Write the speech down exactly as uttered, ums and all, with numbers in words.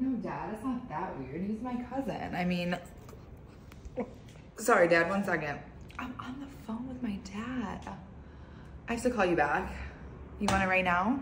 No, Dad, it's not that weird. He's my cousin. I mean, sorry, Dad, one second. I'm on the phone with my dad. I have to call you back. You want it right now?